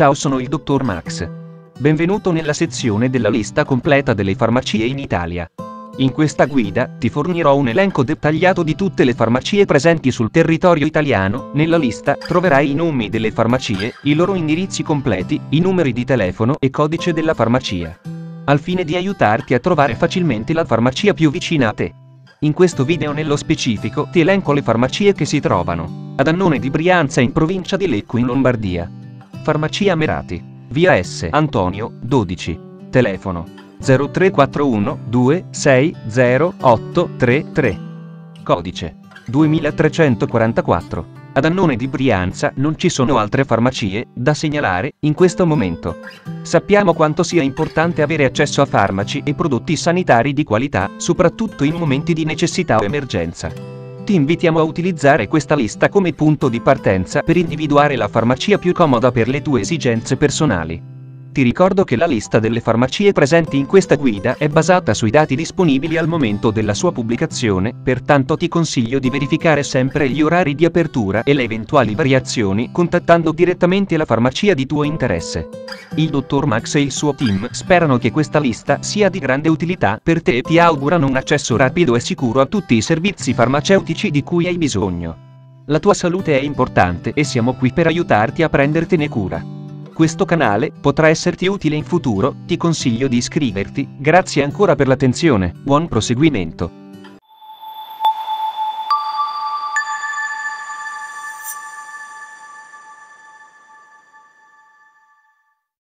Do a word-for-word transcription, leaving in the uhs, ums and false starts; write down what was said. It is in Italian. Ciao, sono il dottor Max. Benvenuto nella sezione della lista completa delle farmacie in Italia. In questa guida ti fornirò un elenco dettagliato di tutte le farmacie presenti sul territorio italiano. Nella lista troverai i nomi delle farmacie, i loro indirizzi completi, i numeri di telefono e codice della farmacia, al fine di aiutarti a trovare facilmente la farmacia più vicina a te. In questo video nello specifico ti elenco le farmacie che si trovano ad Annone di Brianza in provincia di Lecco in Lombardia. Farmacia Merati, via S. Antonio, dodici, telefono zero tre quattro uno due sei zero otto tre tre, codice duemilatrecentoquarantaquattro. Ad Annone di Brianza non ci sono altre farmacie da segnalare in questo momento. Sappiamo quanto sia importante avere accesso a farmaci e prodotti sanitari di qualità, soprattutto in momenti di necessità o emergenza. Ti invitiamo a utilizzare questa lista come punto di partenza per individuare la farmacia più comoda per le tue esigenze personali. Ti ricordo che la lista delle farmacie presenti in questa guida è basata sui dati disponibili al momento della sua pubblicazione, pertanto ti consiglio di verificare sempre gli orari di apertura e le eventuali variazioni contattando direttamente la farmacia di tuo interesse. Il dottor Max e il suo team sperano che questa lista sia di grande utilità per te e ti augurano un accesso rapido e sicuro a tutti i servizi farmaceutici di cui hai bisogno. La tua salute è importante e siamo qui per aiutarti a prendertene cura. Questo canale potrà esserti utile in futuro, ti consiglio di iscriverti. Grazie ancora per l'attenzione, buon proseguimento.